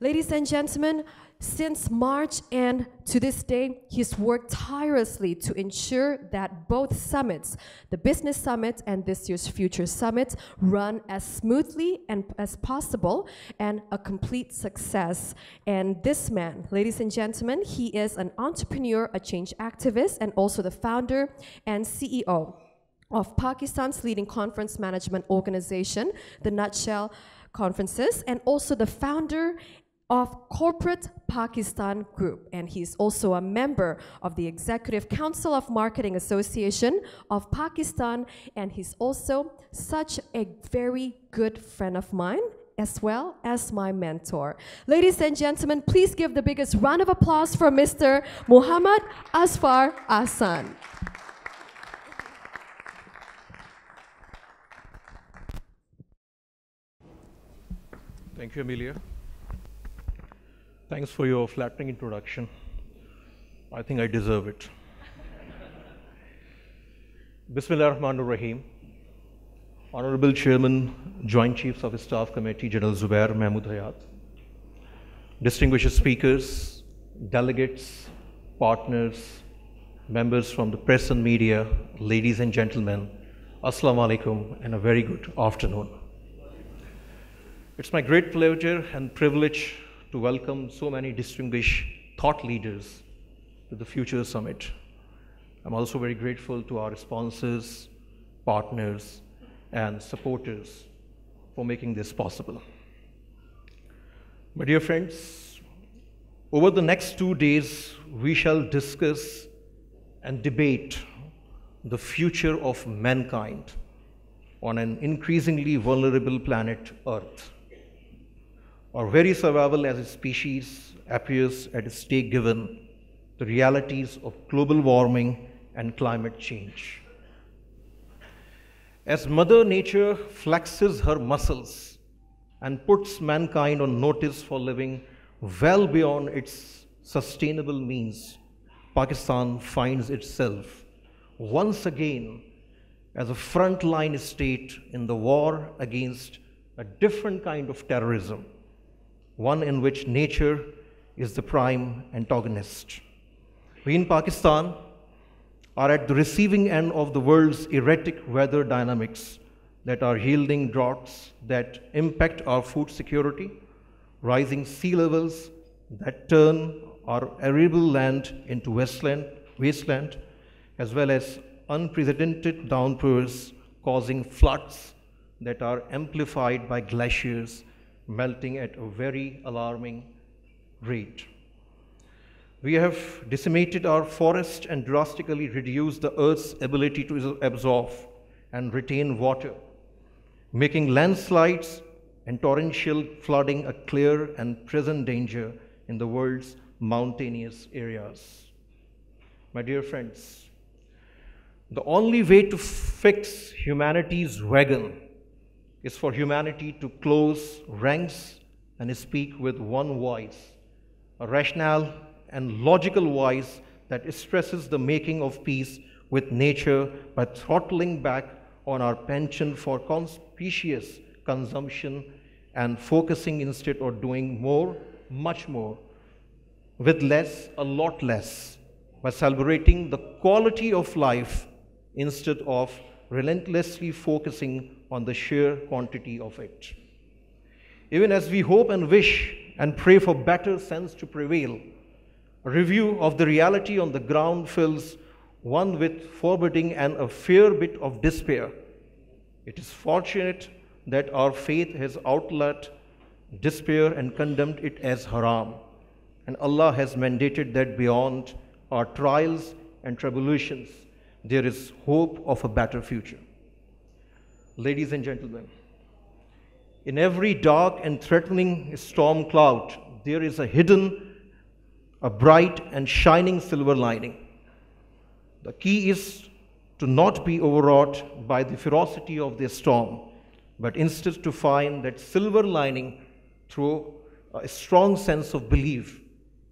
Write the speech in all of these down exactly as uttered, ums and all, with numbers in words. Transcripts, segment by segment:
Ladies and gentlemen, since March and to this day, he's worked tirelessly to ensure that both summits, the Business Summit and this year's Future Summit, run as smoothly and as possible and a complete success. And this man, ladies and gentlemen, he is an entrepreneur, a change activist, and also the founder and C E O of Pakistan's leading conference management organization, the Nutshell Conferences, and also the founder of Corporate Pakistan Group, and he's also a member of the Executive Council of Marketing Association of Pakistan, and he's also such a very good friend of mine, as well as my mentor. Ladies and gentlemen, please give the biggest round of applause for Mister Muhammad Azfar Ahsan. Thank you, Amelia. Thanks for your flattering introduction. I think I deserve it. Bismillah ar-Rahman ar-Rahim. Honorable Chairman, Joint Chiefs of Staff Committee, General Zubair Mahmoud Hayat, distinguished speakers, delegates, partners, members from the press and media, ladies and gentlemen, Assalamu alaikum and a very good afternoon. It's my great pleasure and privilege to welcome so many distinguished thought leaders to the Future Summit. I'm also very grateful to our sponsors, partners, and supporters for making this possible. My dear friends, over the next two days, we shall discuss and debate the future of mankind on an increasingly vulnerable planet Earth. Our very survival as a species appears at stake given the realities of global warming and climate change. As Mother Nature flexes her muscles and puts mankind on notice for living well beyond its sustainable means, Pakistan finds itself once again as a frontline state in the war against a different kind of terrorism, one in which nature is the prime antagonist. We in Pakistan are at the receiving end of the world's erratic weather dynamics that are yielding droughts that impact our food security, rising sea levels that turn our arable land into wasteland, wasteland as well as unprecedented downpours causing floods that are amplified by glaciers melting at a very alarming rate. We have decimated our forests and drastically reduced the Earth's ability to absorb and retain water, making landslides and torrential flooding a clear and present danger in the world's mountainous areas. My dear friends, the only way to fix humanity's wagon is for humanity to close ranks and speak with one voice, a rational and logical voice that stresses the making of peace with nature by throttling back on our penchant for conspicuous consumption and focusing instead on doing more, much more, with less, a lot less, by celebrating the quality of life instead of relentlessly focusing on the sheer quantity of it. Even as we hope and wish and pray for better sense to prevail, a review of the reality on the ground fills one with foreboding and a fair bit of despair. It is fortunate that our faith has outlawed despair and condemned it as haram, and Allah has mandated that beyond our trials and tribulations, there is hope of a better future. Ladies and gentlemen, in every dark and threatening storm cloud, there is a hidden, a bright and shining silver lining. The key is to not be overwrought by the ferocity of the storm, but instead to find that silver lining through a strong sense of belief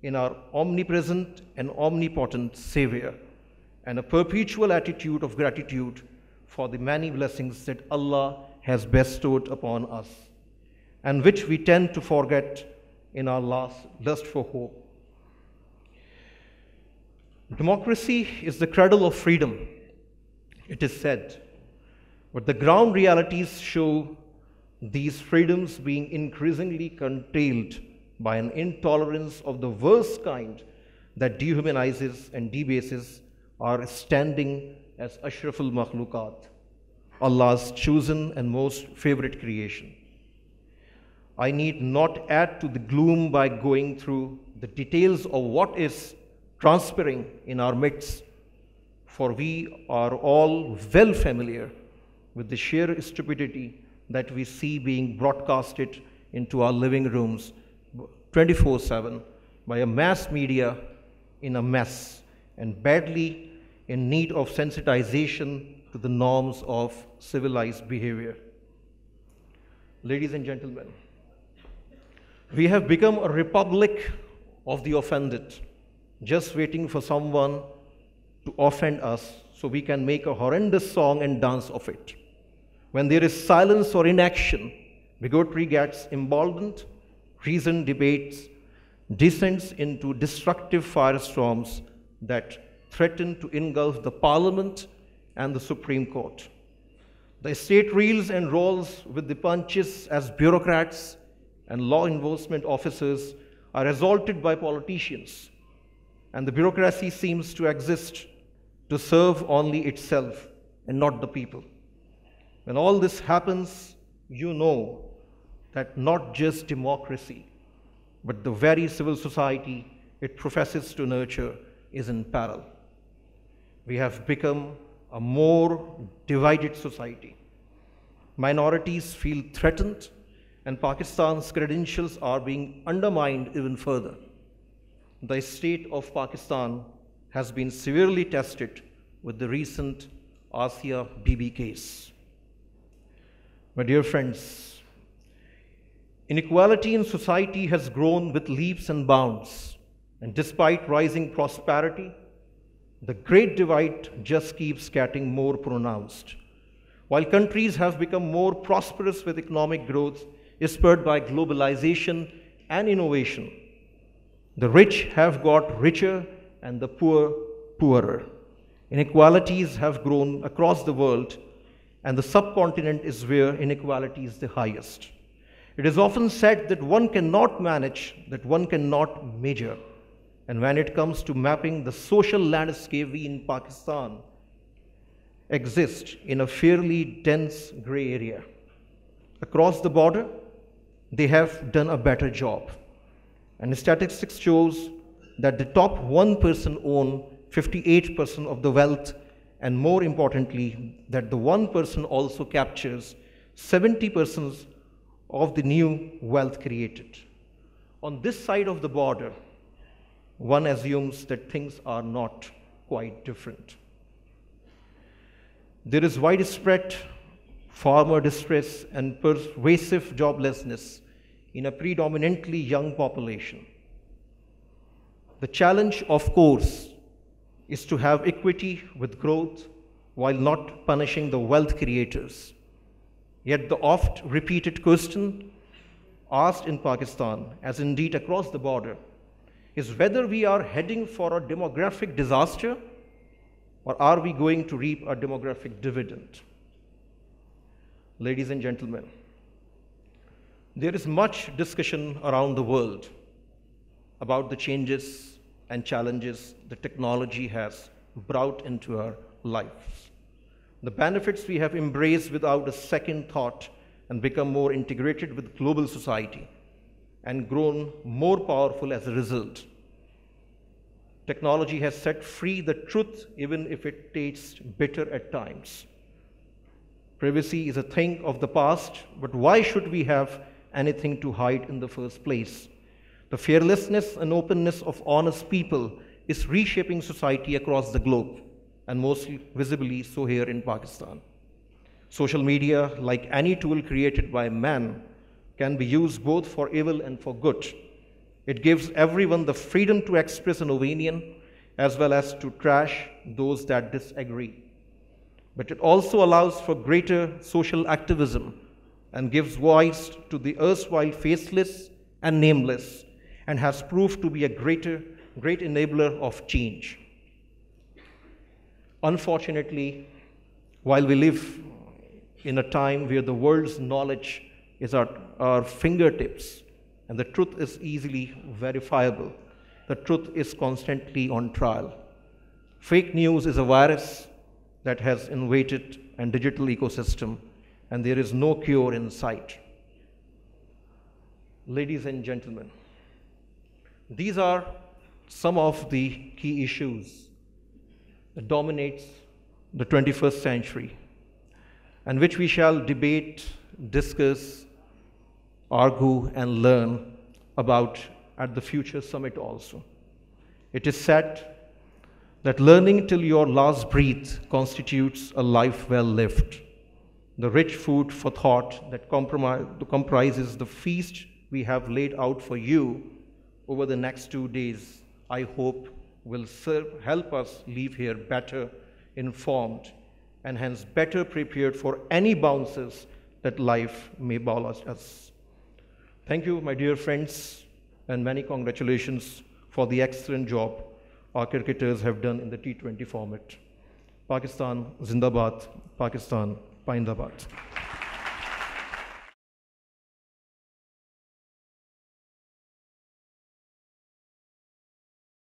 in our omnipresent and omnipotent Savior, and a perpetual attitude of gratitude for the many blessings that Allah has bestowed upon us, and which we tend to forget in our lust for hope. Democracy is the cradle of freedom, it is said, but the ground realities show these freedoms being increasingly curtailed by an intolerance of the worst kind that dehumanizes and debases our standing as Ashraful Makhlukat, Allah's chosen and most favorite creation. I need not add to the gloom by going through the details of what is transpiring in our midst, for we are all well familiar with the sheer stupidity that we see being broadcasted into our living rooms twenty-four seven by a mass media in a mess and badly in need of sensitization to the norms of civilized behavior. Ladies and gentlemen, we have become a republic of the offended, just waiting for someone to offend us so we can make a horrendous song and dance of it. When there is silence or inaction, bigotry gets emboldened, reason debates, descends into destructive firestorms that threaten to engulf the Parliament and the Supreme Court. The state reels and rolls with the punches as bureaucrats and law enforcement officers are assaulted by politicians, and the bureaucracy seems to exist to serve only itself and not the people. When all this happens, you know that not just democracy, but the very civil society it professes to nurture is in peril. We have become a more divided society. Minorities feel threatened, and Pakistan's credentials are being undermined even further. The state of Pakistan has been severely tested with the recent Asia Bibi case. My dear friends, inequality in society has grown with leaps and bounds, and despite rising prosperity, the great divide just keeps getting more pronounced. While countries have become more prosperous with economic growth spurred by globalization and innovation, the rich have got richer and the poor poorer. Inequalities have grown across the world, and the subcontinent is where inequality is the highest. It is often said that one cannot manage, that one cannot measure. And when it comes to mapping the social landscape, we in Pakistan exist in a fairly dense gray area. Across the border, they have done a better job. And statistics shows that the top one percent own fifty-eight percent of the wealth, and more importantly, that the one percent also captures seventy percent of the new wealth created. On this side of the border, one assumes that things are not quite different. There is widespread farmer distress and pervasive joblessness in a predominantly young population. The challenge, of course, is to have equity with growth while not punishing the wealth creators. Yet the oft-repeated question asked in Pakistan, as indeed across the border, is whether we are heading for a demographic disaster or are we going to reap a demographic dividend? Ladies and gentlemen, there is much discussion around the world about the changes and challenges the technology has brought into our lives. The benefits we have embraced without a second thought and become more integrated with global society and grown more powerful as a result. Technology has set free the truth even if it tastes bitter at times. Privacy is a thing of the past, but why should we have anything to hide in the first place? The fearlessness and openness of honest people is reshaping society across the globe, and most visibly so here in Pakistan. Social media, like any tool created by man, can be used both for evil and for good. It gives everyone the freedom to express an opinion as well as to trash those that disagree. But it also allows for greater social activism and gives voice to the erstwhile faceless and nameless, and has proved to be a greater, great enabler of change. Unfortunately, while we live in a time where the world's knowledge is at our fingertips, and the truth is easily verifiable, the truth is constantly on trial. Fake news is a virus that has invaded our digital ecosystem, and there is no cure in sight. Ladies and gentlemen, these are some of the key issues that dominates the twenty-first century, and which we shall debate, discuss, argue, and learn about at the Future Summit also. It is said that learning till your last breath constitutes a life well lived, the rich food for thought that comprises the feast we have laid out for you over the next two days, I hope will serve, help us leave here better informed and hence better prepared for any bounces that life may balance us. Thank you, my dear friends, and many congratulations for the excellent job our cricketers have done in the T twenty format. Pakistan Zindabad, Pakistan Paindabad.